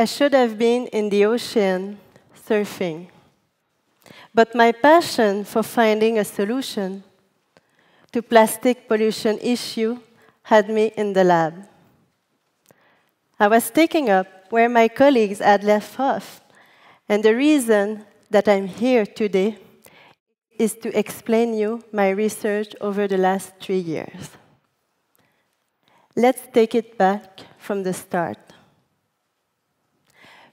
I should have been in the ocean surfing. But my passion for finding a solution to plastic pollution issue had me in the lab. I was taking up where my colleagues had left off, and the reason that I'm here today is to explain you my research over the last 3 years. Let's take it back from the start.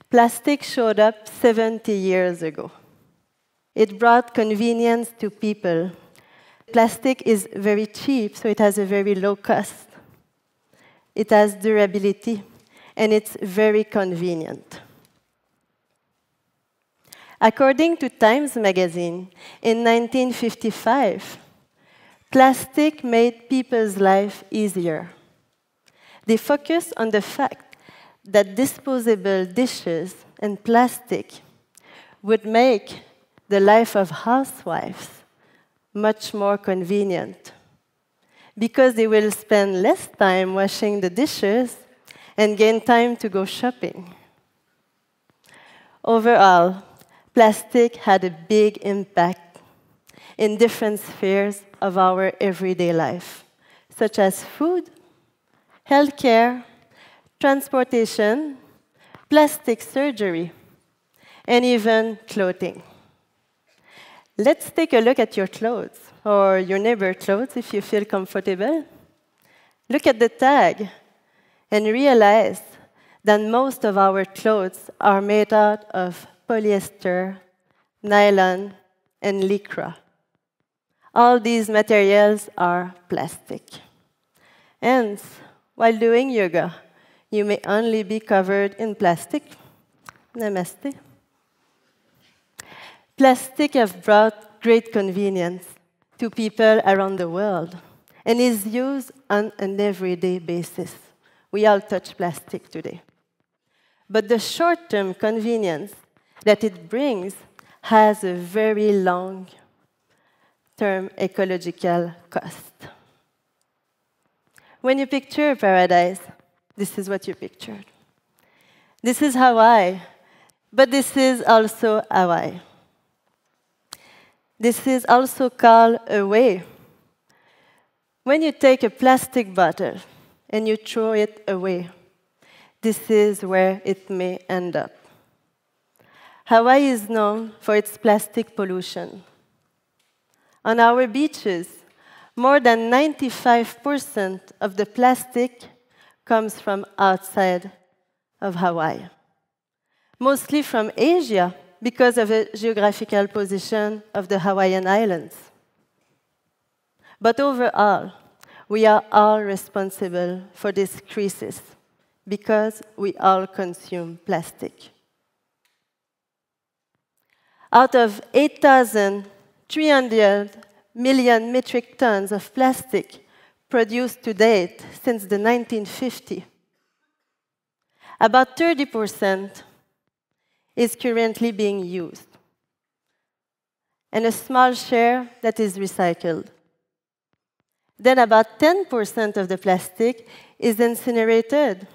Plastic showed up 70 years ago. It brought convenience to people. Plastic is very cheap, so it has a very low cost. It has durability, and it's very convenient. According to Times Magazine, in 1955, plastic made people's life easier. They focused on the fact that disposable dishes and plastic would make the life of housewives much more convenient, because they will spend less time washing the dishes and gain time to go shopping. Overall, plastic had a big impact in different spheres of our everyday life, such as food, healthcare, transportation, plastic surgery, and even clothing. Let's take a look at your clothes, or your neighbor's clothes if you feel comfortable. Look at the tag and realize that most of our clothes are made out of polyester, nylon, and lycra. All these materials are plastic. And while doing yoga, you may only be covered in plastic. Namaste. Plastic has brought great convenience to people around the world and is used on an everyday basis. We all touch plastic today. But the short-term convenience that it brings has a very long-term ecological cost. When you picture paradise, this is what you pictured. This is Hawaii, but this is also Hawaii. This is also called a way. When you take a plastic bottle and you throw it away, this is where it may end up. Hawaii is known for its plastic pollution. On our beaches, more than 95% of the plastic comes from outside of Hawaii, mostly from Asia, because of the geographical position of the Hawaiian Islands. But overall, we are all responsible for this crisis because we all consume plastic. Out of 8,300 million metric tons of plastic produced to date since the 1950s, about 30% is currently being used, and a small share that is recycled. Then about 10% of the plastic is incinerated.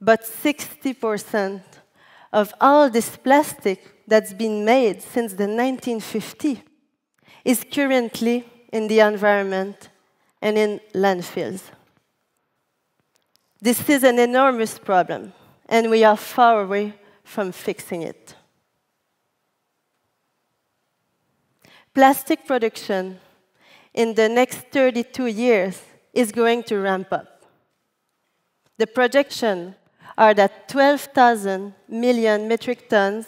But 60% of all this plastic that's been made since the 1950s is currently in the environment and in landfills. This is an enormous problem, and we are far away from fixing it. Plastic production in the next 32 years is going to ramp up. The projections are that 12,000 million metric tons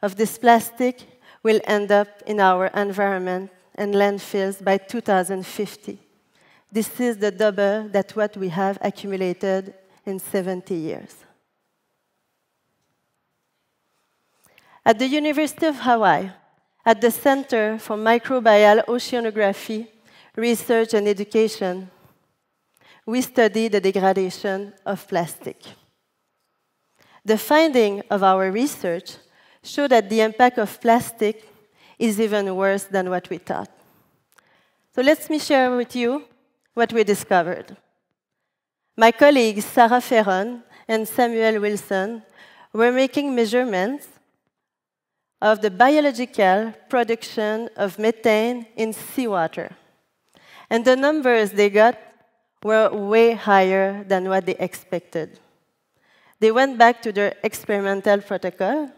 of this plastic will end up in our environment and landfills by 2050. This is the double that what we have accumulated in 70 years. At the University of Hawaii, at the Center for Microbial Oceanography, Research and Education, we study the degradation of plastic. The findings of our research show that the impact of plastic is even worse than what we thought. So let me share with you what we discovered. My colleagues Sarah Ferron and Samuel Wilson were making measurements of the biological production of methane in seawater. And the numbers they got were way higher than what they expected. They went back to their experimental protocol,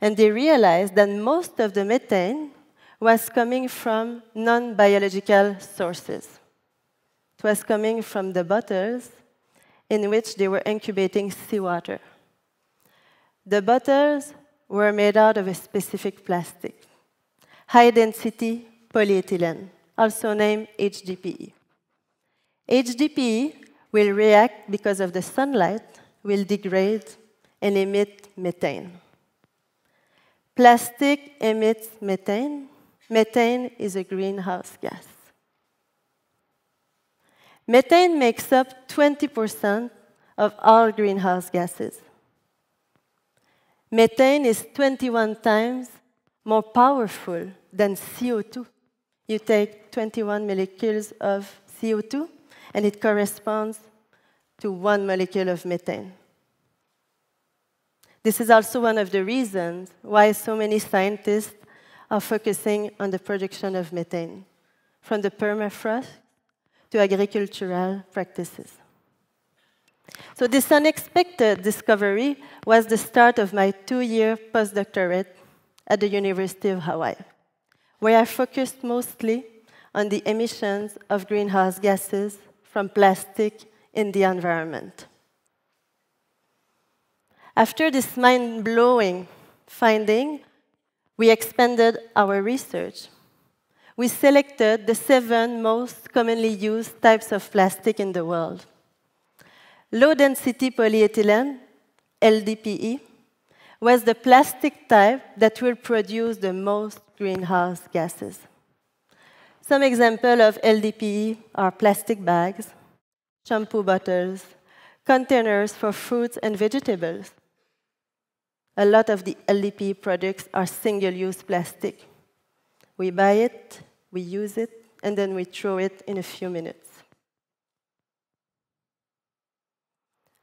and they realized that most of the methane was coming from non-biological sources. It was coming from the bottles in which they were incubating seawater. The bottles were made out of a specific plastic, high-density polyethylene, also named HDPE. HDPE will react because of the sunlight, will degrade and emit methane. Plastic emits methane. Methane is a greenhouse gas. Methane makes up 20% of all greenhouse gases. Methane is 21 times more powerful than CO2. You take 21 molecules of CO2, and it corresponds to 1 molecule of methane. This is also one of the reasons why so many scientists are focusing on the production of methane, from the permafrost to agricultural practices. So this unexpected discovery was the start of my 2-year postdoctorate at the University of Hawaii, where I focused mostly on the emissions of greenhouse gases from plastic in the environment. After this mind-blowing finding, we expanded our research. We selected the 7 most commonly used types of plastic in the world. Low-density polyethylene, LDPE, was the plastic type that will produce the most greenhouse gases. Some examples of LDPE are plastic bags, shampoo bottles, containers for fruits and vegetables. A lot of the LDPE products are single-use plastic. We buy it, we use it, and then we throw it in a few minutes.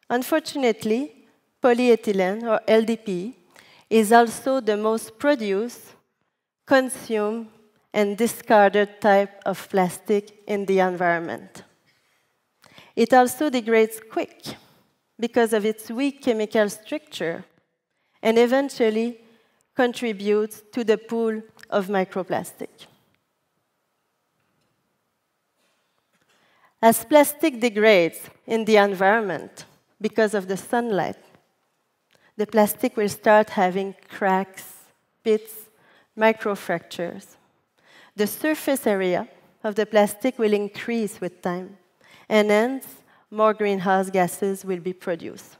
Unfortunately, polyethylene, or LDPE, is also the most produced, consumed, and discarded type of plastic in the environment. It also degrades quick because of its weak chemical structure, and eventually contributes to the pool of microplastic. As plastic degrades in the environment because of the sunlight, the plastic will start having cracks, pits, microfractures. The surface area of the plastic will increase with time, and hence, more greenhouse gases will be produced.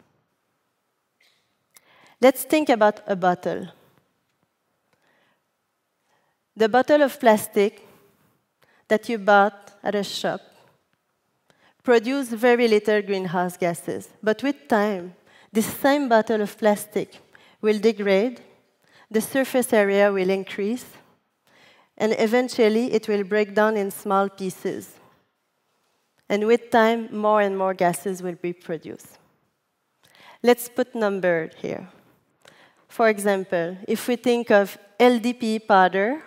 Let's think about a bottle. The bottle of plastic that you bought at a shop produced very little greenhouse gases. But with time, this same bottle of plastic will degrade, the surface area will increase, and eventually it will break down in small pieces. And with time, more and more gases will be produced. Let's put numbers here. For example, if we think of LDPE powder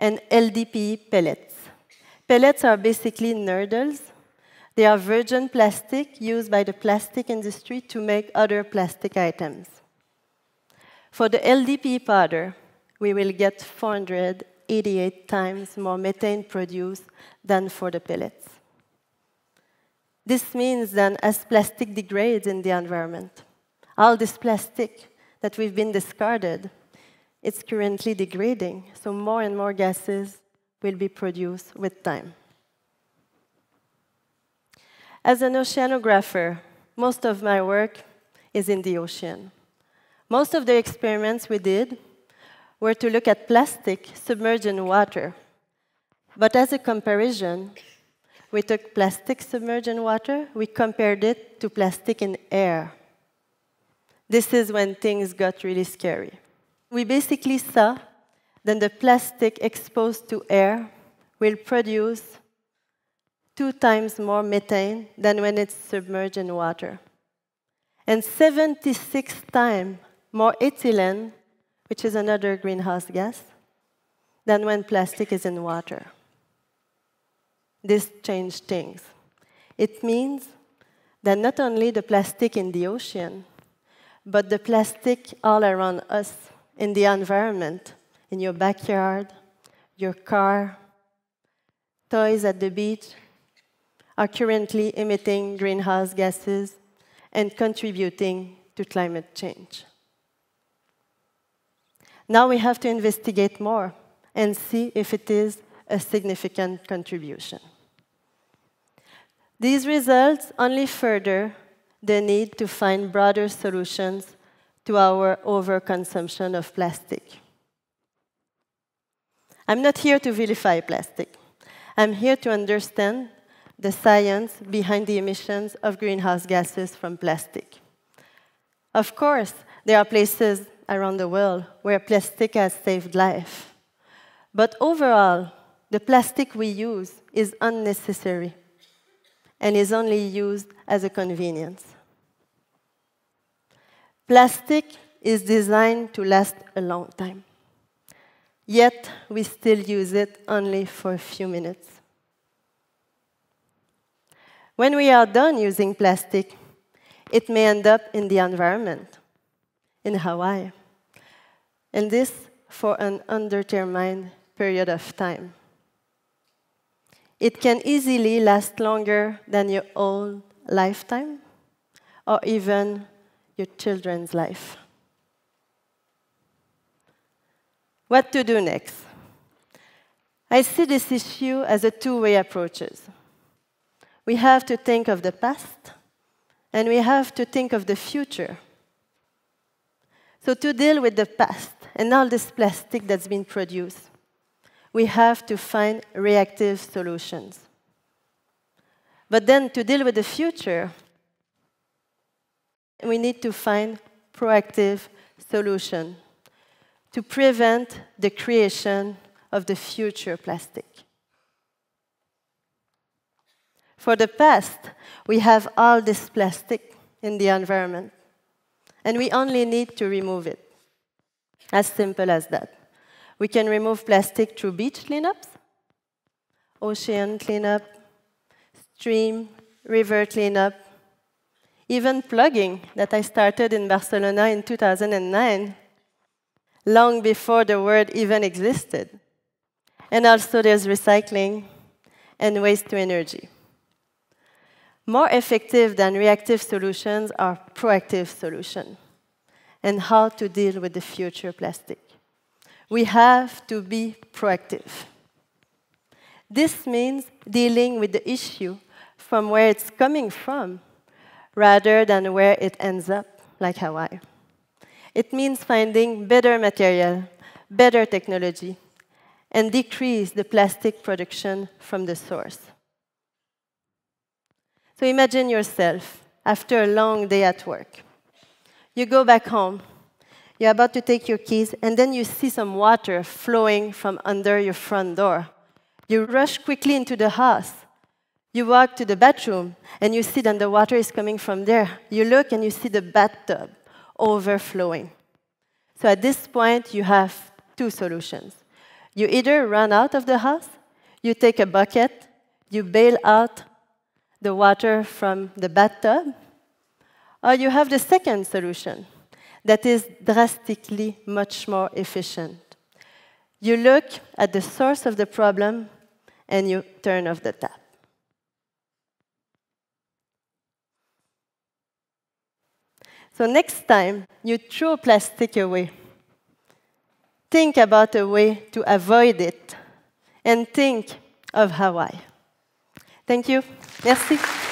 and LDPE pellets. Pellets are basically noodles. They are virgin plastic used by the plastic industry to make other plastic items. For the LDPE powder, we will get 488 times more methane produced than for the pellets. This means that as plastic degrades in the environment, all this plastic that we've been discarded, it's currently degrading, so more and more gases will be produced with time. As an oceanographer, most of my work is in the ocean. Most of the experiments we did were to look at plastic submerged in water. But as a comparison, we took plastic submerged in water, we compared it to plastic in air. This is when things got really scary. We basically saw that the plastic exposed to air will produce 2 times more methane than when it's submerged in water. and 76 times more ethylene, which is another greenhouse gas, than when plastic is in water. This changed things. It means that not only the plastic in the ocean, but the plastic all around us in the environment, in your backyard, your car, toys at the beach, are currently emitting greenhouse gases and contributing to climate change. Now we have to investigate more and see if it is a significant contribution. These results only further the need to find broader solutions to our overconsumption of plastic. I'm not here to vilify plastic. I'm here to understand the science behind the emissions of greenhouse gases from plastic. Of course, there are places around the world where plastic has saved life. But overall, the plastic we use is unnecessary and is only used as a convenience. Plastic is designed to last a long time, yet we still use it only for a few minutes. When we are done using plastic, it may end up in the environment, in Hawaii, and this for an undetermined period of time. It can easily last longer than your own lifetime or even your children's life. What to do next? I see this issue as a two-way approach. We have to think of the past and we have to think of the future. So to deal with the past and all this plastic that's been produced, we have to find reactive solutions. But then to deal with the future, we need to find proactive solutions to prevent the creation of the future plastic. For the past, we have all this plastic in the environment, and we only need to remove it. As simple as that. We can remove plastic through beach cleanups, ocean cleanup, stream, river cleanup, even plugging that I started in Barcelona in 2009, long before the word even existed. And also there's recycling and waste to energy. More effective than reactive solutions are proactive solutions and how to deal with the future plastic. We have to be proactive. This means dealing with the issue from where it's coming from, rather than where it ends up, like Hawaii. It means finding better material, better technology, and decrease the plastic production from the source. So imagine yourself after a long day at work. You go back home. You're about to take your keys, and then you see some water flowing from under your front door. You rush quickly into the house. You walk to the bathroom, and you see that the water is coming from there. You look, and you see the bathtub overflowing. So at this point, you have two solutions. You either run out of the house, you take a bucket, you bail out the water from the bathtub, or you have the second solution. That is drastically much more efficient. You look at the source of the problem and you turn off the tap. So next time you throw plastic away, think about a way to avoid it and think of Hawaii. Thank you. Merci.